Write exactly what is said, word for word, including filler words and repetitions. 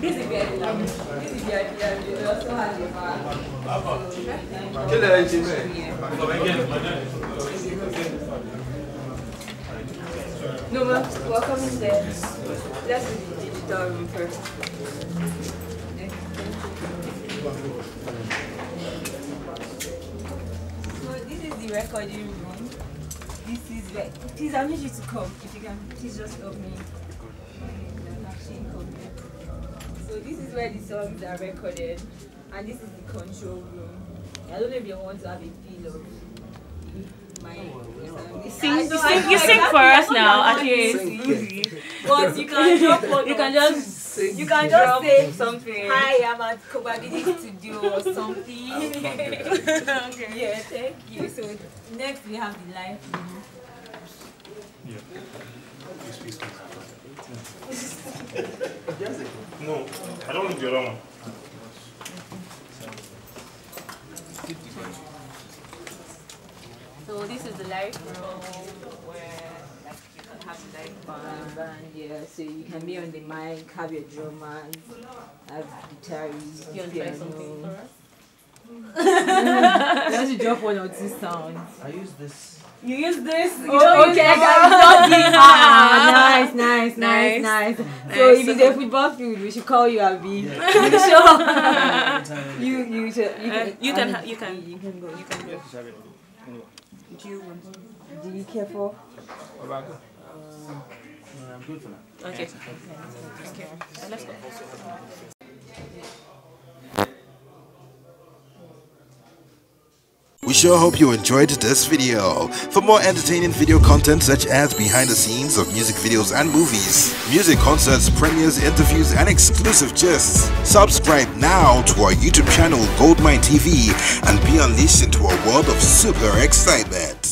This is the idea. This is the idea. We also have a No, welcome in there. Let's do the digital room first. So this is the recording room. This is where. Please, I need you to come. If you can, please just help me. So this is where the songs are recorded, and this is the control room. I don't know if you want to have a feel of my sing. You sing, you sing for us now, at least. But you can just, you can just, you can just say something. Hi, I'm at Kogbagidi Studio or something. Okay. Yeah, thank you. So next we have the live room. No, I don't need your own. So this is the live room where like, you can have the live band, band yeah, so you can be on the mic, have your drummers, have guitarists, you piano. Let's drop one or two sounds. I use this. You use this? You oh, okay, I got this. Ah, nice, nice, nice, nice, nice. So nice. If it's a football field, we should call you Abi. Yeah. Sure. you, you should. You can. Uh, you, can um, you can. You can go. You can go. Do you want to? Do you care for? Uh, I'm good for now. Okay. Okay. Let's go. We sure hope you enjoyed this video. For more entertaining video content such as behind the scenes of music videos and movies, music concerts, premieres, interviews and exclusive gists, subscribe now to our YouTube channel GoldMyneTV and be unleashed into a world of super excitement.